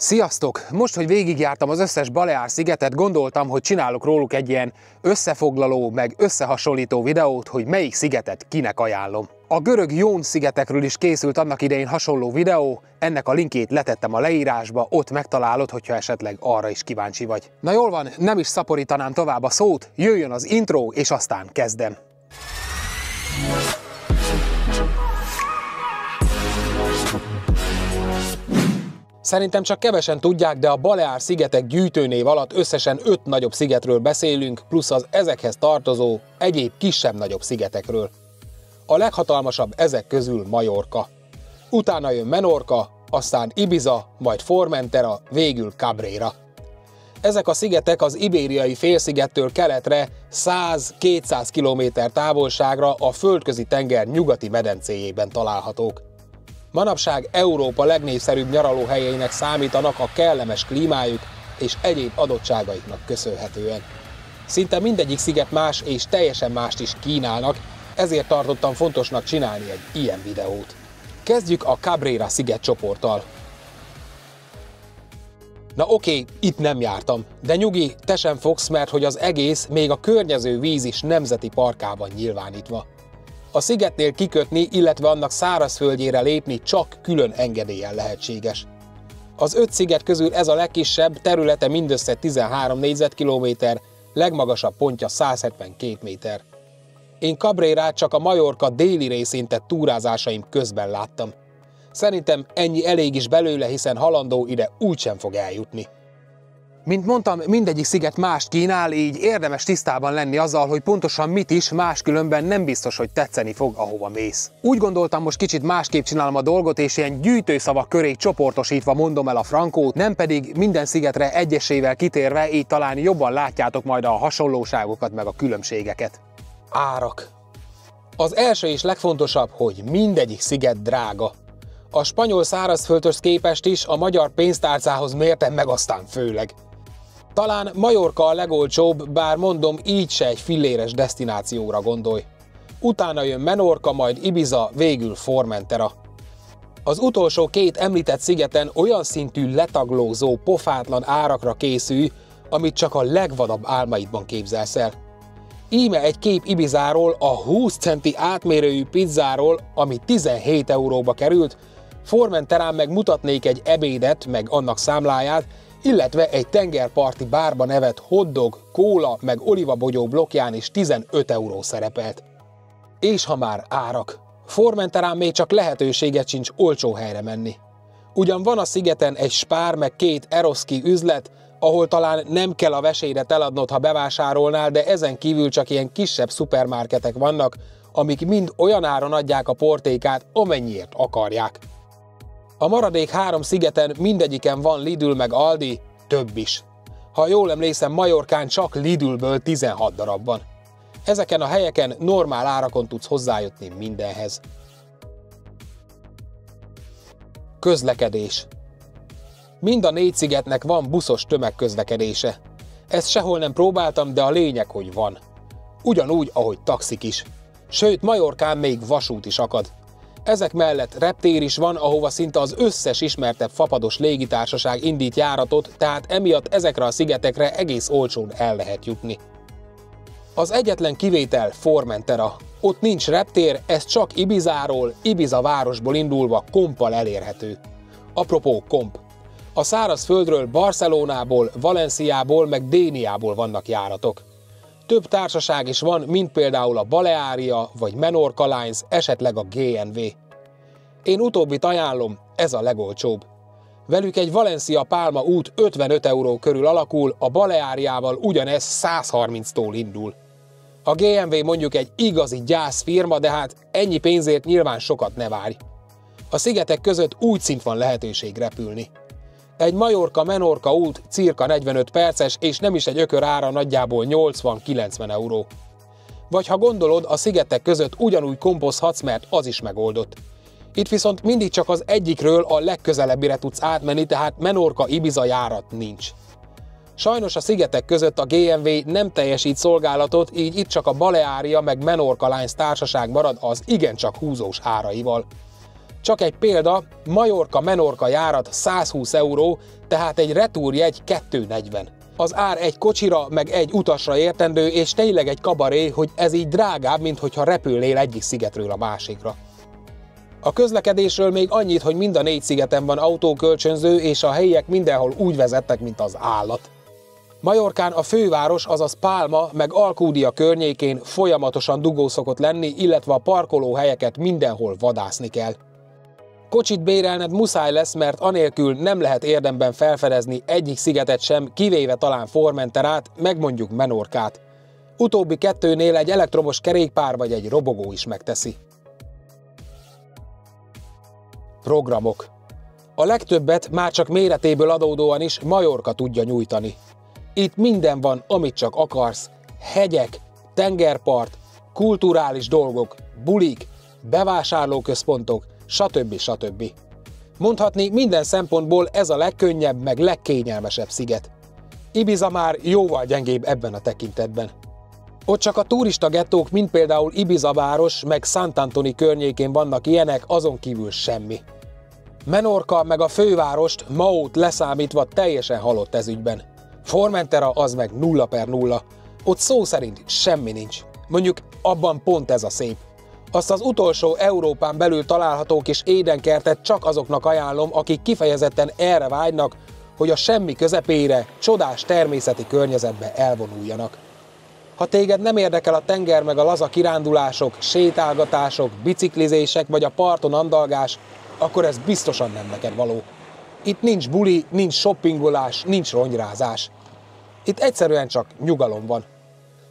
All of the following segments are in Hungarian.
Sziasztok! Most, hogy végigjártam az összes Baleár-szigetet, gondoltam, hogy csinálok róluk egy ilyen összefoglaló, meg összehasonlító videót, hogy melyik szigetet kinek ajánlom. A görög Jón-szigetekről is készült annak idején hasonló videó, ennek a linkjét letettem a leírásba, ott megtalálod, hogyha esetleg arra is kíváncsi vagy. Na jól van, nem is szaporítanám tovább a szót, jöjjön az intro, és aztán kezdem. Szerintem csak kevesen tudják, de a Baleár-szigetek gyűjtőnév alatt összesen 5 nagyobb szigetről beszélünk, plusz az ezekhez tartozó, egyéb kisebb-nagyobb szigetekről. A leghatalmasabb ezek közül Mallorca. Utána jön Menorca, aztán Ibiza, majd Formentera, végül Cabrera. Ezek a szigetek az ibériai félszigettől keletre 100-200 km távolságra a földközi tenger nyugati medencéjében találhatók. Manapság Európa legnépszerűbb nyaralóhelyeinek számítanak a kellemes klímájuk és egyéb adottságaiknak köszönhetően. Szinte mindegyik sziget más és teljesen mást is kínálnak, ezért tartottam fontosnak csinálni egy ilyen videót. Kezdjük a Cabrera szigetcsoporttal. Na oké, itt nem jártam, de nyugi, te sem fogsz, mert hogy az egész, még a környező víz is nemzeti parkában nyilvánítva. A szigetnél kikötni, illetve annak szárazföldjére lépni csak külön engedéllyel lehetséges. Az 5 sziget közül ez a legkisebb, területe mindössze 13 négyzetkilométer, legmagasabb pontja 172 méter. Én Cabrerát csak a Mallorca déli részén tett túrázásaim közben láttam. Szerintem ennyi elég is belőle, hiszen halandó ide úgysem fog eljutni. Mint mondtam, mindegyik sziget mást kínál, így érdemes tisztában lenni azzal, hogy pontosan mit is, máskülönben nem biztos, hogy tetszeni fog, ahova mész. Úgy gondoltam, most kicsit másképp csinálom a dolgot, és ilyen gyűjtőszavak köré csoportosítva mondom el a frankót, nem pedig minden szigetre egyesével kitérve, így talán jobban látjátok majd a hasonlóságokat meg a különbségeket. Árak. Az első és legfontosabb, hogy mindegyik sziget drága. A spanyol szárazföldhöz képest is a magyar pénztárcához mérten meg aztán főleg. Talán Mallorca a legolcsóbb, bár mondom, így se egy filléres desztinációra gondolj. Utána jön Menorca, majd Ibiza, végül Formentera. Az utolsó 2 említett szigeten olyan szintű letaglózó, pofátlan árakra készülj, amit csak a legvadabb álmaidban képzelsz el. Íme egy kép Ibizáról, a 20 centi átmérőjű pizzáról, ami 17 euróba került, Formenterán meg mutatnék egy ebédet, meg annak számláját, illetve egy tengerparti bárban evett hotdog, kóla, meg olivabogyó blokkján is 15 euró szerepelt. És ha már árak, Formenterán még csak lehetőséget sincs olcsó helyre menni. Ugyan van a szigeten egy spár, meg 2 eroszki üzlet, ahol talán nem kell a vesédet eladnod, ha bevásárolnál, de ezen kívül csak ilyen kisebb szupermarketek vannak, amik mind olyan áron adják a portékát, amennyiért akarják. A maradék 3 szigeten mindegyiken van Lidl meg Aldi, több is. Ha jól emlékszem, Majorkán csak Lidlből 16 darab van. Ezeken a helyeken normál árakon tudsz hozzájutni mindenhez. Közlekedés. Mind a 4 szigetnek van buszos tömegközlekedése. Ezt sehol nem próbáltam, de a lényeg, hogy van. Ugyanúgy, ahogy taxik is. Sőt, Majorkán még vasút is akad. Ezek mellett reptér is van, ahova szinte az összes ismertebb fapados légitársaság indít járatot, tehát emiatt ezekre a szigetekre egész olcsón el lehet jutni. Az egyetlen kivétel Formentera. Ott nincs reptér, ez csak Ibizáról, Ibiza városból indulva komppal elérhető. Apropó komp. A szárazföldről Barcelonából, Valenciából meg Déniából vannak járatok. Több társaság is van, mint például a Baleária vagy Menorca Lines, esetleg a GNV. Én utóbbit ajánlom, ez a legolcsóbb. Velük egy Valencia-Pálma út 55 euró körül alakul, a Baleáriával ugyanez 130-tól indul. A GNV mondjuk egy igazi gyász firma, de hát ennyi pénzért nyilván sokat ne várj. A szigetek között úgy szint van lehetőség repülni. Egy Majorka-Menorca út cirka 45 perces, és nem is egy ökör ára, nagyjából 80-90 euró. Vagy ha gondolod, a szigetek között ugyanúgy kompozhatsz, mert az is megoldott. Itt viszont mindig csak az egyikről a legközelebbire tudsz átmenni, tehát Menorca-Ibiza járat nincs. Sajnos a szigetek között a GNV nem teljesít szolgálatot, így itt csak a Baleária meg Menorca Lines társaság marad az igencsak húzós áraival. Csak egy példa, Mallorca-Menorca járat 120 euró, tehát egy retúrjegy 240. Az ár egy kocsira, meg egy utasra értendő, és tényleg egy kabaré, hogy ez így drágább, mint hogyha repülnél egyik szigetről a másikra. A közlekedésről még annyit, hogy mind a 4 szigeten van autókölcsönző, és a helyiek mindenhol úgy vezettek, mint az állat. Majorkán a főváros, azaz Pálma, meg Alcúdia környékén folyamatosan dugó szokott lenni, illetve a parkolóhelyeket mindenhol vadászni kell. Kocsit bérelned muszáj lesz, mert anélkül nem lehet érdemben felfedezni egyik szigetet sem, kivéve talán Formenterát, meg mondjuk Menorkát. Utóbbi kettőnél egy elektromos kerékpár vagy egy robogó is megteszi. Programok. A legtöbbet már csak méretéből adódóan is Mallorca tudja nyújtani. Itt minden van, amit csak akarsz. Hegyek, tengerpart, kulturális dolgok, bulik, bevásárlóközpontok, stb. Stb. Mondhatni, minden szempontból ez a legkönnyebb, meg legkényelmesebb sziget. Ibiza már jóval gyengébb ebben a tekintetben. Ott csak a turista gettók, mint például Ibiza város, meg Sant Antoni környékén vannak ilyenek, azon kívül semmi. Menorca meg a fővárost, Maót leszámítva teljesen halott ez ügyben. Formentera az meg 0/0. Ott szó szerint semmi nincs. Mondjuk abban pont ez a szép. Azt az utolsó Európán belül található kis édenkertet csak azoknak ajánlom, akik kifejezetten erre vágynak, hogy a semmi közepére, csodás természeti környezetbe elvonuljanak. Ha téged nem érdekel a tenger meg a laza kirándulások, sétálgatások, biciklizések vagy a parton andalgás, akkor ez biztosan nem neked való. Itt nincs buli, nincs shoppingolás, nincs rongyrázás. Itt egyszerűen csak nyugalom van.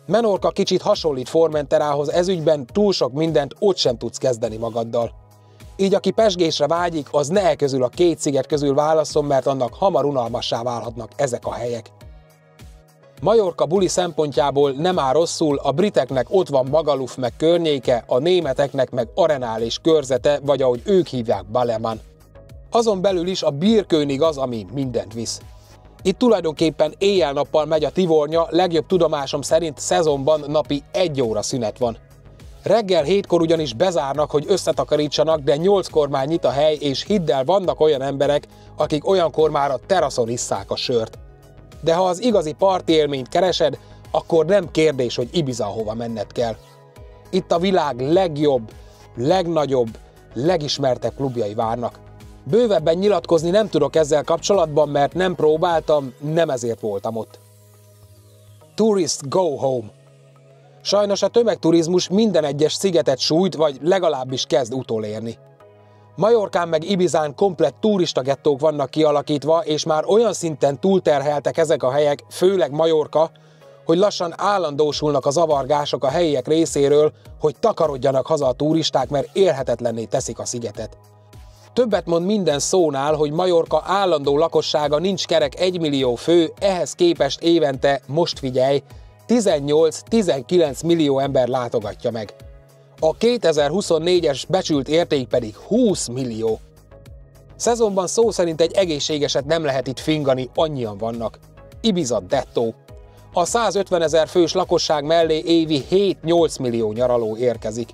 Menorca kicsit hasonlít Formenterához, ezügyben túl sok mindent ott sem tudsz kezdeni magaddal. Így aki pezsgésre vágyik, az ne közül a 2 sziget közül válasszon, mert annak hamar unalmassá válhatnak ezek a helyek. Mallorca buli szempontjából nem áll rosszul, a briteknek ott van Magaluf meg környéke, a németeknek meg arenális körzete, vagy ahogy ők hívják, Ballerman. Azon belül is a Bierkönig az, ami mindent visz. Itt tulajdonképpen éjjel-nappal megy a tivornya, legjobb tudomásom szerint szezonban napi 1 óra szünet van. Reggel 7-kor ugyanis bezárnak, hogy összetakarítsanak, de 8-kor már nyit a hely, és hidd el, vannak olyan emberek, akik olyankor már a teraszon isszák a sört. De ha az igazi parti élményt keresed, akkor nem kérdés, hogy Ibiza hova menned kell. Itt a világ legjobb, legnagyobb, legismertebb klubjai várnak. Bővebben nyilatkozni nem tudok ezzel kapcsolatban, mert nem próbáltam, nem ezért voltam ott. Tourist go home. Sajnos a tömegturizmus minden egyes szigetet sújt, vagy legalábbis kezd utolérni. Majorkán meg Ibizán komplett turistagettók vannak kialakítva, és már olyan szinten túlterheltek ezek a helyek, főleg Majorka, hogy lassan állandósulnak a zavargások a helyiek részéről, hogy takarodjanak haza a turisták, mert élhetetlenné teszik a szigetet. Többet mond minden szónál, hogy Majorka állandó lakossága nincs kerek 1 millió fő, ehhez képest évente, most figyelj, 18-19 millió ember látogatja meg. A 2024-es becsült érték pedig 20 millió. Szezonban szó szerint egy egészségeset nem lehet itt fingani, annyian vannak. Ibiza dettó. A 150 000 fős lakosság mellé évi 7-8 millió nyaraló érkezik.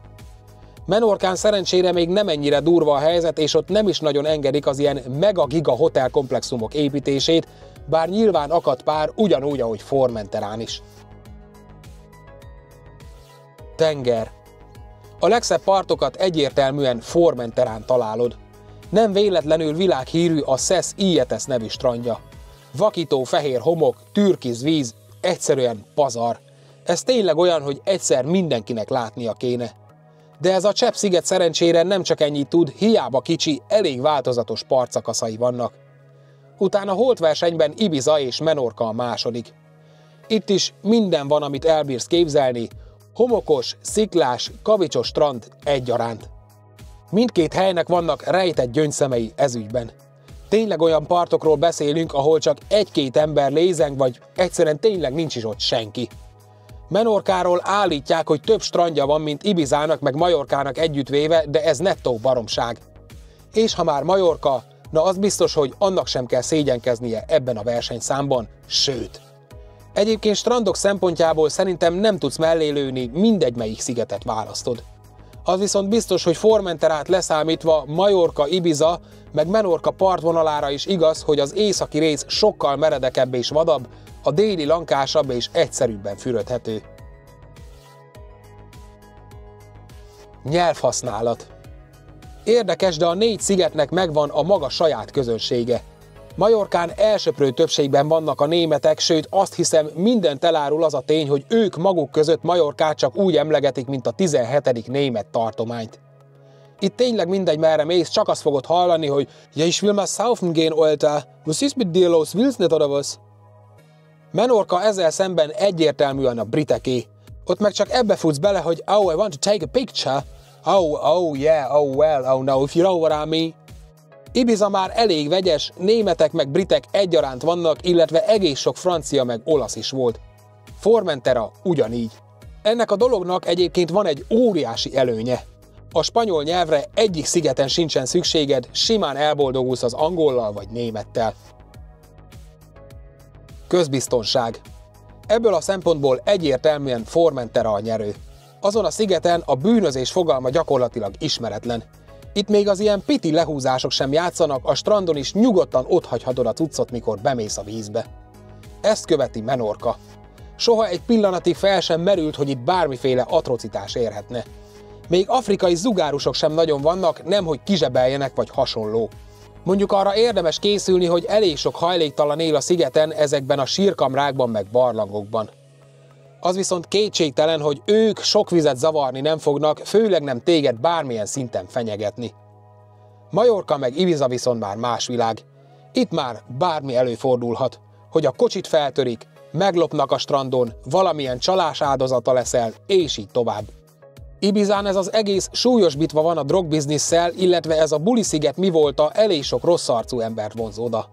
Menorkán szerencsére még nem ennyire durva a helyzet, és ott nem is nagyon engedik az ilyen mega-giga hotelkomplexumok építését, bár nyilván akad pár, ugyanúgy, ahogy Formenterán is. Tenger. A legszebb partokat egyértelműen Formenterán találod. Nem véletlenül világhírű a Ses Illetes nevű strandja. Vakító fehér homok, türkiz víz, egyszerűen pazar. Ez tényleg olyan, hogy egyszer mindenkinek látnia kéne. De ez a Csepp-sziget szerencsére nem csak ennyit tud, hiába kicsi, elég változatos partszakaszai vannak. Utána holtversenyben Ibiza és Menorca a második. Itt is minden van, amit elbírsz képzelni, homokos, sziklás, kavicsos strand egyaránt. Mindkét helynek vannak rejtett gyöngyszemei ezügyben. Tényleg olyan partokról beszélünk, ahol csak 1-2 ember lézeng, vagy egyszerűen tényleg nincs is ott senki. Menorkáról állítják, hogy több strandja van, mint Ibizának meg Majorkának együttvéve, de ez nettó baromság. És ha már Majorka, na az biztos, hogy annak sem kell szégyenkeznie ebben a versenyszámban, sőt. Egyébként strandok szempontjából szerintem nem tudsz mellélőni, mindegy melyik szigetet választod. Az viszont biztos, hogy Formenterát leszámítva Mallorca, Ibiza, meg Menorca partvonalára is igaz, hogy az északi rész sokkal meredekebb és vadabb, a déli lankásabb és egyszerűbben fürödhető. Nyelvhasználat. Érdekes, de a 4 szigetnek megvan a maga saját közönsége. Majorkán elsöprő többségben vannak a németek, sőt azt hiszem mindent elárul az a tény, hogy ők maguk között Majorkát csak úgy emlegetik, mint a 17. német tartományt. Itt tényleg mindegy, merre mész, csak azt fogod hallani, hogy ja, ich will mal saufen gehen, Alter, was ist mit dir los, willst nicht oder was? Menorca ezzel szemben egyértelműen a briteké. Ott meg csak ebbe futsz bele, hogy oh, I want to take a picture. Oh, yeah, oh, well, oh, no, if you know what I mean. Ibiza már elég vegyes, németek meg britek egyaránt vannak, illetve egész sok francia meg olasz is volt. Formentera ugyanígy. Ennek a dolognak egyébként van egy óriási előnye. A spanyol nyelvre egyik szigeten sincsen szükséged, simán elboldogulsz az angollal vagy némettel. Közbiztonság. Ebből a szempontból egyértelműen Formentera a nyerő. Azon a szigeten a bűnözés fogalma gyakorlatilag ismeretlen. Itt még az ilyen piti lehúzások sem játszanak, a strandon is nyugodtan otthagyhatod a cuccot, mikor bemész a vízbe. Ezt követi Menorca. Soha egy pillanatig fel sem merült, hogy itt bármiféle atrocitás érhetne. Még afrikai zugárusok sem nagyon vannak, nemhogy kizsebeljenek vagy hasonló. Mondjuk arra érdemes készülni, hogy elég sok hajléktalan él a szigeten, ezekben a sírkamrákban meg barlangokban. Az viszont kétségtelen, hogy ők sok vizet zavarni nem fognak, főleg nem téged bármilyen szinten fenyegetni. Mallorca meg Ibiza viszont már más világ. Itt már bármi előfordulhat, hogy a kocsit feltörik, meglopnak a strandon, valamilyen csalás áldozata leszel, és így tovább. Ibizán ez az egész súlyosbítva van a drogbizniszszel, illetve ez a bulisziget mi volta, elég sok rossz arcú embert vonz oda.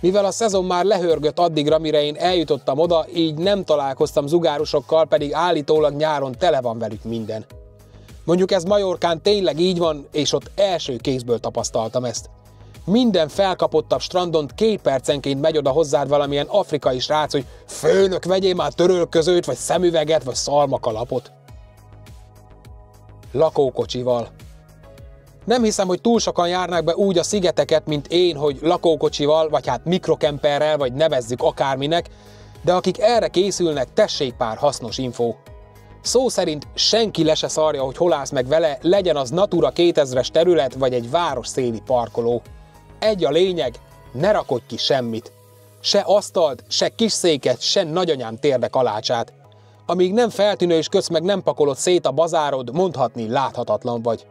Mivel a szezon már lehörgött addigra, mire én eljutottam oda, így nem találkoztam zugárusokkal, pedig állítólag nyáron tele van velük minden. Mondjuk ez Majorkán tényleg így van, és ott első kézből tapasztaltam ezt. Minden felkapottabb strandon 2 percenként megy oda hozzád valamilyen afrikai srác, hogy főnök, vegyél már törölközőt, vagy szemüveget, vagy szalmakalapot. Lakókocsival. Nem hiszem, hogy túl sokan járnak be úgy a szigeteket, mint én, hogy lakókocsival, vagy hát mikrokemperrel, vagy nevezzük akárminek, de akik erre készülnek, tessék pár hasznos infó. Szó szerint senki le se szarja, hogy hol állsz meg vele, legyen az Natura 2000-es terület, vagy egy város széli parkoló. Egy a lényeg, ne rakodj ki semmit. Se asztalt, se kis széket, se nagyanyám térde kalácsát. Amíg nem feltűnő és közt meg nem pakolod szét a bazárod, mondhatni láthatatlan vagy.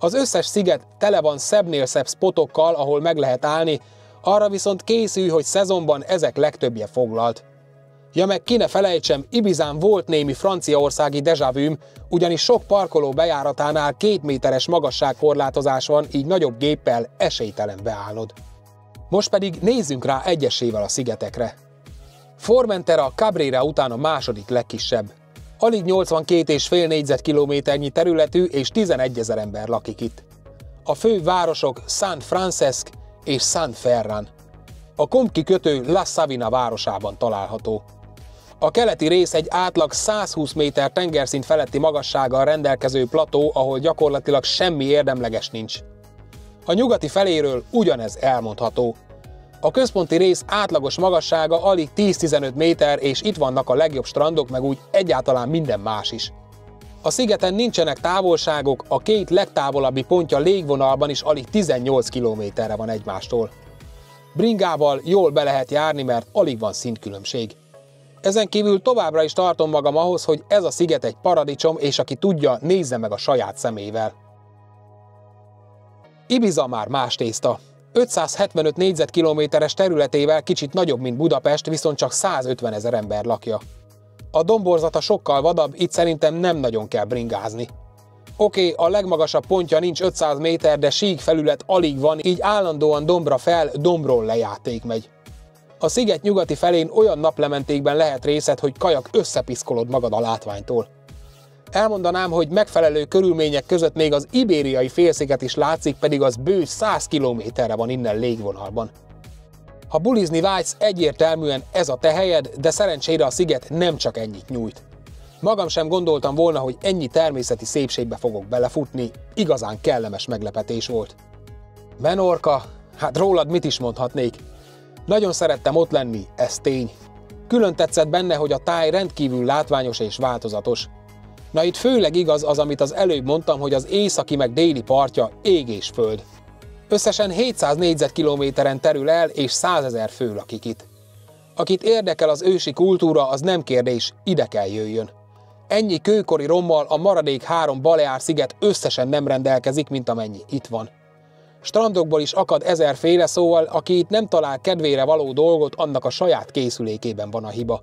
Az összes sziget tele van szebbnél szebb spotokkal, ahol meg lehet állni, arra viszont készülj, hogy szezonban ezek legtöbbje foglalt. Ja, meg ki ne felejtsem, Ibizán volt némi franciaországi dejavűm, ugyanis sok parkoló bejáratánál 2 méteres magasságkorlátozás van, így nagyobb géppel esélytelen beállnod. Most pedig nézzünk rá egyesével a szigetekre. Formentera Cabrera után a második legkisebb. Alig 82,5 négyzetkilométernyi területű és 11 000 ember lakik itt. A fő városok Sant Francesc és Sant Ferran. A komkikötő La Savina városában található. A keleti rész egy átlag 120 méter tengerszint feletti magassággal rendelkező plató, ahol gyakorlatilag semmi érdemleges nincs. A nyugati feléről ugyanez elmondható. A központi rész átlagos magassága alig 10-15 méter, és itt vannak a legjobb strandok, meg úgy egyáltalán minden más is. A szigeten nincsenek távolságok, a 2 legtávolabbi pontja légvonalban is alig 18 kilométerre van egymástól. Bringával jól be lehet járni, mert alig van szintkülönbség. Ezen kívül továbbra is tartom magam ahhoz, hogy ez a sziget egy paradicsom, és aki tudja, nézze meg a saját szemével. Ibiza már más tészta. 575 négyzetkilométeres területével kicsit nagyobb, mint Budapest, viszont csak 150 000 ember lakja. A domborzata sokkal vadabb, itt szerintem nem nagyon kell bringázni. Oké, a legmagasabb pontja nincs 500 méter, de sík felület alig van, így állandóan dombra fel, dombról lejáték megy. A sziget nyugati felén olyan naplementékben lehet részed, hogy kajak összepiszkolod magad a látványtól. Elmondanám, hogy megfelelő körülmények között még az ibériai félsziget is látszik, pedig az bő 100 kilométerre van innen légvonalban. Ha bulizni vágysz, egyértelműen ez a te helyed, de szerencsére a sziget nem csak ennyit nyújt. Magam sem gondoltam volna, hogy ennyi természeti szépségbe fogok belefutni, igazán kellemes meglepetés volt. Menorca, hát rólad mit is mondhatnék? Nagyon szerettem ott lenni, ez tény. Külön tetszett benne, hogy a táj rendkívül látványos és változatos. Na itt főleg igaz az, amit az előbb mondtam, hogy az északi meg déli partja ég és föld. Összesen 700 négyzetkilométeren terül el, és 100 000 fő lakik itt. Akit érdekel az ősi kultúra, az nem kérdés, ide kell jöjjön. Ennyi kőkori rommal a maradék 3 Baleár-sziget összesen nem rendelkezik, mint amennyi itt van. Strandokból is akad ezerféle, szóval aki itt nem talál kedvére való dolgot, annak a saját készülékében van a hiba.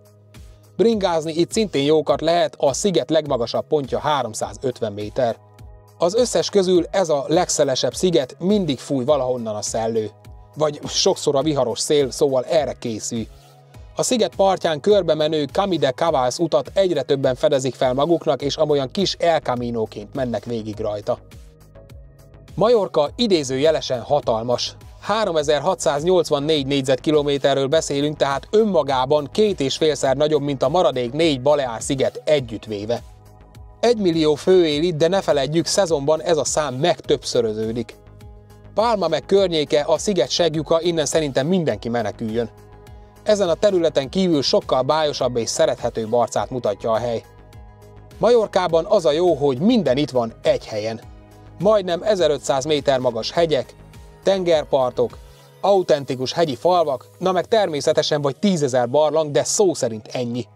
Bringázni itt szintén jókat lehet, a sziget legmagasabb pontja 350 méter. Az összes közül ez a legszelesebb sziget, mindig fúj valahonnan a szellő. Vagy sokszor a viharos szél, szóval erre készül. A sziget partján körbe menő Camí de Cavalls utat egyre többen fedezik fel maguknak, és amolyan kis El Camino-ként mennek végig rajta. Mallorca idézőjelesen hatalmas. 3684 négyzetkilométerről beszélünk, tehát önmagában 2,5-szer nagyobb, mint a maradék 4 Baleár-sziget együttvéve. 1 millió fő él itt, de ne feledjük, szezonban ez a szám megtöbbszöröződik. Pálma meg környéke, a sziget seglyuka, innen szerintem mindenki meneküljön. Ezen a területen kívül sokkal bájosabb és szerethetőbb arcát mutatja a hely. Mallorcában az a jó, hogy minden itt van egy helyen. Majdnem 1500 méter magas hegyek, tengerpartok, autentikus hegyi falvak, na meg természetesen vagy 10 000 barlang, de szó szerint ennyi.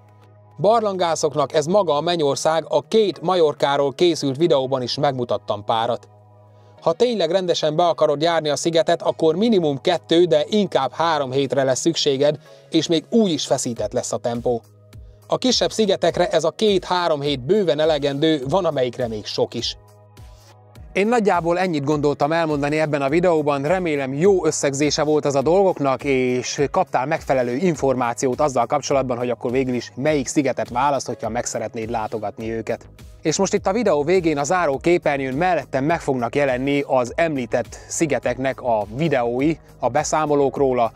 Barlangászoknak ez maga a mennyország, a 2 Mallorcáról készült videóban is megmutattam párat. Ha tényleg rendesen be akarod járni a szigetet, akkor minimum 2, de inkább 3 hétre lesz szükséged, és még úgy is feszített lesz a tempó. A kisebb szigetekre ez a 2-3 hét bőven elegendő, van amelyikre még sok is. Én nagyjából ennyit gondoltam elmondani ebben a videóban, remélem jó összegzése volt ez a dolgoknak, és kaptál megfelelő információt azzal kapcsolatban, hogy akkor végül is melyik szigetet választ, hogyha meg szeretnéd látogatni őket. És most itt a videó végén a záró képernyőn mellettem meg fognak jelenni az említett szigeteknek a videói, a beszámolók róla,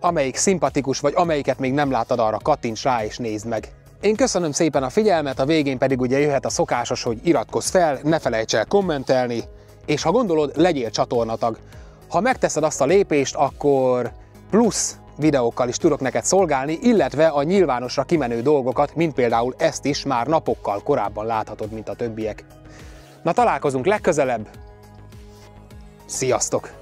amelyik szimpatikus vagy amelyiket még nem láttad, arra kattints rá és nézd meg. Én köszönöm szépen a figyelmet, a végén pedig ugye jöhet a szokásos, hogy iratkozz fel, ne felejts el kommentelni, és ha gondolod, legyél csatornatag. Ha megteszed azt a lépést, akkor plusz videókkal is tudok neked szolgálni, illetve a nyilvánosra kimenő dolgokat, mint például ezt is már napokkal korábban láthatod, mint a többiek. Na, találkozunk legközelebb, sziasztok!